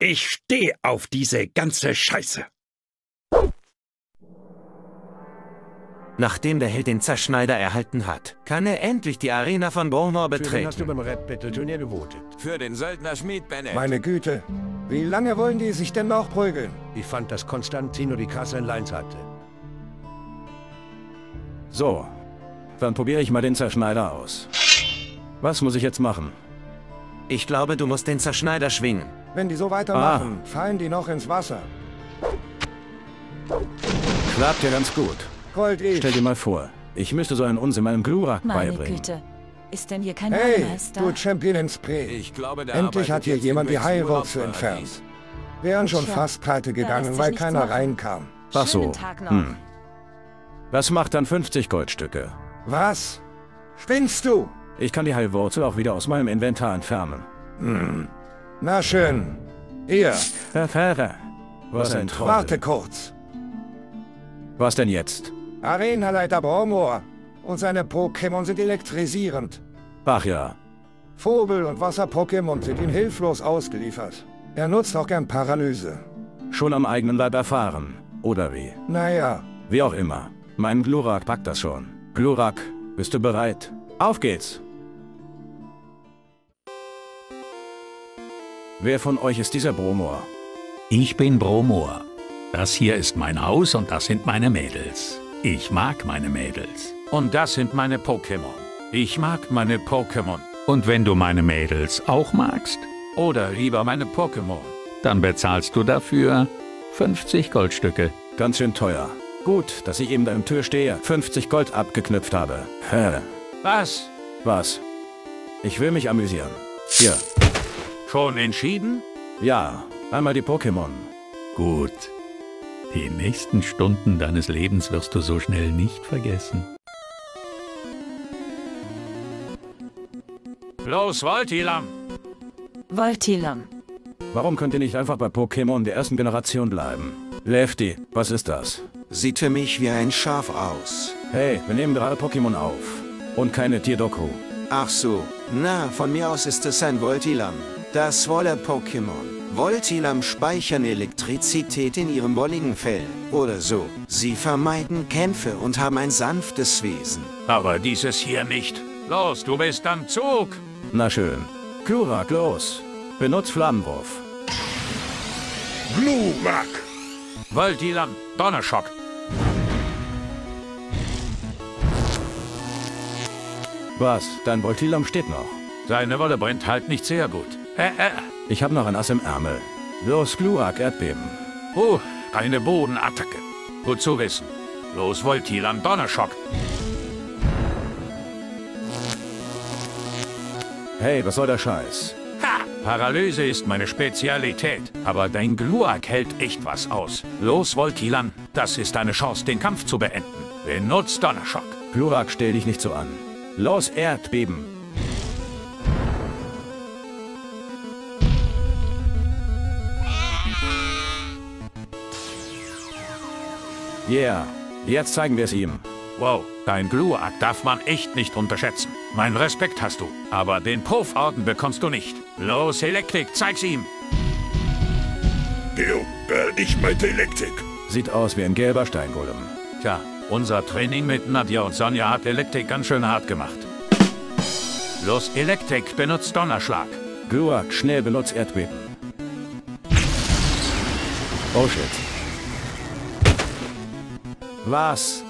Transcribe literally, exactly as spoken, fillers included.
Ich stehe auf diese ganze Scheiße. Nachdem der Held den Zerschneider erhalten hat, kann er endlich die Arena von Bromor betreten. Für den hast du beim Rap-Battle-Turnier gewotet. Für den Söldner Schmied Bennett. Meine Güte, wie lange wollen die sich denn noch prügeln? Ich fand, dass Konstantino die Kasse in Lines hatte. So, dann probiere ich mal den Zerschneider aus. Was muss ich jetzt machen? Ich glaube, du musst den Zerschneider schwingen. Wenn die so weitermachen, ah. fallen die noch ins Wasser. Klappt ja ganz gut. Stell dir mal vor, ich müsste so einen Unsinn meinem Glurak Meine beibringen. Güte. Ist denn hier kein hey, du Champion in Spray. Ich glaube, der Endlich hat hier jemand die Heilwurzel entfernt. Wären schon fast pleite gegangen, weil keiner machen. reinkam. Ach so. Hm. Das macht dann fünfzig Goldstücke. Was? Spinnst du? Ich kann die Heilwurzel auch wieder aus meinem Inventar entfernen. Hm. Na schön. Ihr. Verfahrer. Was, Was ein Troll. Warte kurz. Was denn jetzt? Arenaleiter Bromor und seine Pokémon sind elektrisierend. Ach ja. Vogel- und Wasser-Pokémon sind ihm hilflos ausgeliefert. Er nutzt auch gern Paralyse. Schon am eigenen Leib erfahren, oder wie? Naja. Wie auch immer. Mein Glurak packt das schon. Glurak, bist du bereit? Auf geht's! Wer von euch ist dieser Bromor? Ich bin Bromor. Das hier ist mein Haus und das sind meine Mädels. Ich mag meine Mädels. Und das sind meine Pokémon. Ich mag meine Pokémon. Und wenn du meine Mädels auch magst? Oder lieber meine Pokémon. Dann bezahlst du dafür fünfzig Goldstücke. Ganz schön teuer. Gut, dass ich eben da im Tür stehe, fünfzig Gold abgeknüpft habe. Hä? Was? Was? Ich will mich amüsieren. Hier. Schon entschieden? Ja, einmal die Pokémon. Gut. Die nächsten Stunden deines Lebens wirst du so schnell nicht vergessen. Los, Voltilamm! Voltilamm. Warum könnt ihr nicht einfach bei Pokémon der ersten Generation bleiben? Lefty, was ist das? Sieht für mich wie ein Schaf aus. Hey, wir nehmen gerade Pokémon auf. Und keine Tierdoku. Ach so. Na, von mir aus ist es ein Voltilamm. Das Wolle-Pokémon. Voltilamm speichern Elektrizität in ihrem wolligen Fell, oder so. Sie vermeiden Kämpfe und haben ein sanftes Wesen. Aber dieses hier nicht. Los, du bist am Zug! Na schön. Glurak, los! Benutz Flammenwurf. Glurak! Voltilamm, Donnerschock! Was, dein Voltilamm steht noch? Seine Wolle brennt halt nicht sehr gut. Äh, äh. Ich habe noch ein Ass im Ärmel. Los, Glurak, Erdbeben. Oh, eine Bodenattacke. Gut zu wissen. Los, Voltilamm, Donnerschock. Hey, was soll der Scheiß? Ha! Paralyse ist meine Spezialität. Aber dein Glurak hält echt was aus. Los, Voltilamm, das ist deine Chance, den Kampf zu beenden. Benutzt Donnerschock. Glurak, stell dich nicht so an. Los, Erdbeben. Yeah, jetzt zeigen wir es ihm. Wow, dein Glurak darf man echt nicht unterschätzen. Mein Respekt hast du, aber den Proforden bekommst du nicht. Los, Elekrik, zeig's ihm! Jo, äh, ich meinte Elekrik. Sieht aus wie ein gelber Steingolem. Tja, unser Training mit Nadja und Sonja hat Elekrik ganz schön hart gemacht. Los, Elekrik, benutzt Donnerschlag. Glurak, schnell benutzt Erdbeben. Oh shit. Was?